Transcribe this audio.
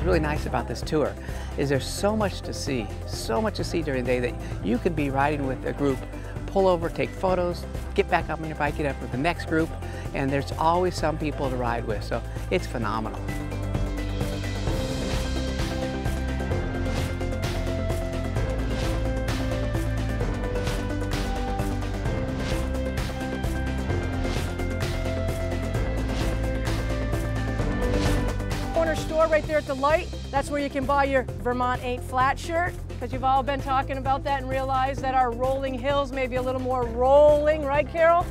is really nice about this tour is there's so much to see during the day that you could be riding with a group, pull over, take photos, get back up on your bike, get up with the next group, and there's always some people to ride with, so it's phenomenal. Store right there at the light. That's where you can buy your Vermont Ain't Flat shirt, because you've all been talking about that and realize that our rolling hills may be a little more rolling, right, Carol?